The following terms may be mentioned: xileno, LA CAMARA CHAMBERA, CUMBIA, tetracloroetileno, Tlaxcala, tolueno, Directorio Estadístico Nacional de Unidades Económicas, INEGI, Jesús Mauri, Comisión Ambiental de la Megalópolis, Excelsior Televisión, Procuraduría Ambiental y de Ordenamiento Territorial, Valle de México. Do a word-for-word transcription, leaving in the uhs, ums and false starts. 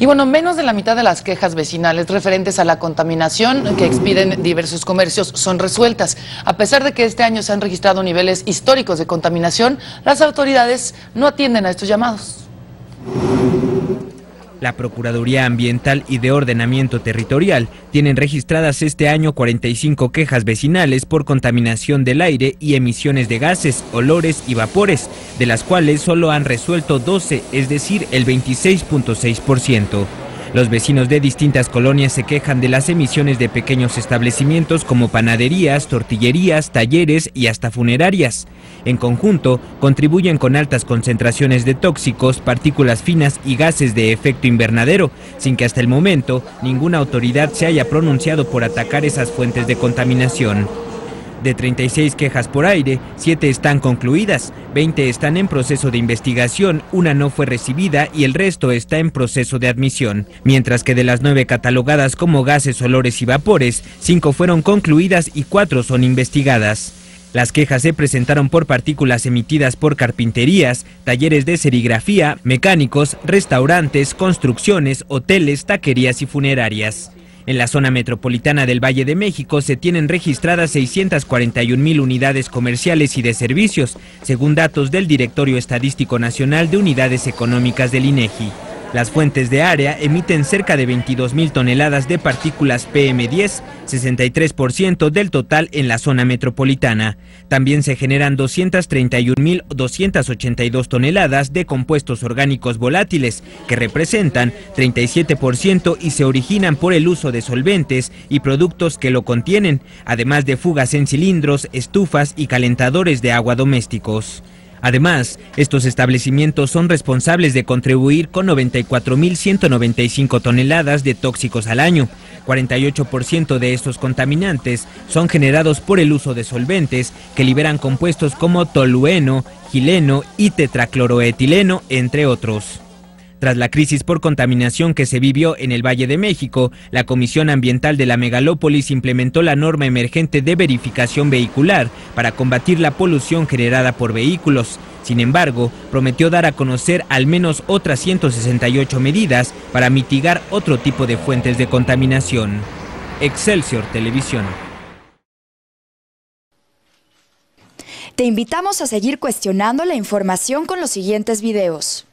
Y bueno, menos de la mitad de las quejas vecinales referentes a la contaminación que expiden diversos comercios son resueltas. A pesar de que este año se han registrado niveles históricos de contaminación, las autoridades no atienden a estos llamados. La Procuraduría Ambiental y de Ordenamiento Territorial tienen registradas este año cuarenta y cinco quejas vecinales por contaminación del aire y emisiones de gases, olores y vapores, de las cuales solo han resuelto doce, es decir, el veintiséis punto seis por ciento. Los vecinos de distintas colonias se quejan de las emisiones de pequeños establecimientos como panaderías, tortillerías, talleres y hasta funerarias. En conjunto, contribuyen con altas concentraciones de tóxicos, partículas finas y gases de efecto invernadero, sin que hasta el momento ninguna autoridad se haya pronunciado por atacar esas fuentes de contaminación. De treinta y seis quejas por aire, siete están concluidas, veinte están en proceso de investigación, una no fue recibida y el resto está en proceso de admisión. Mientras que de las nueve catalogadas como gases, olores y vapores, cinco fueron concluidas y cuatro son investigadas. Las quejas se presentaron por partículas emitidas por carpinterías, talleres de serigrafía, mecánicos, restaurantes, construcciones, hoteles, taquerías y funerarias. En la zona metropolitana del Valle de México se tienen registradas seiscientas cuarenta y un mil unidades comerciales y de servicios, según datos del Directorio Estadístico Nacional de Unidades Económicas del INEGI. Las fuentes de área emiten cerca de veintidós mil toneladas de partículas P M diez, sesenta y tres por ciento del total en la zona metropolitana. También se generan doscientas treinta y un mil doscientas ochenta y dos toneladas de compuestos orgánicos volátiles, que representan treinta y siete por ciento y se originan por el uso de solventes y productos que lo contienen, además de fugas en cilindros, estufas y calentadores de agua domésticos. Además, estos establecimientos son responsables de contribuir con noventa y cuatro mil ciento noventa y cinco toneladas de tóxicos al año. cuarenta y ocho por ciento de estos contaminantes son generados por el uso de solventes que liberan compuestos como tolueno, xileno y tetracloroetileno, entre otros. Tras la crisis por contaminación que se vivió en el Valle de México, la Comisión Ambiental de la Megalópolis implementó la norma emergente de verificación vehicular para combatir la polución generada por vehículos. Sin embargo, prometió dar a conocer al menos otras ciento sesenta y ocho medidas para mitigar otro tipo de fuentes de contaminación. Excelsior Televisión. Te invitamos a seguir cuestionando la información con los siguientes videos.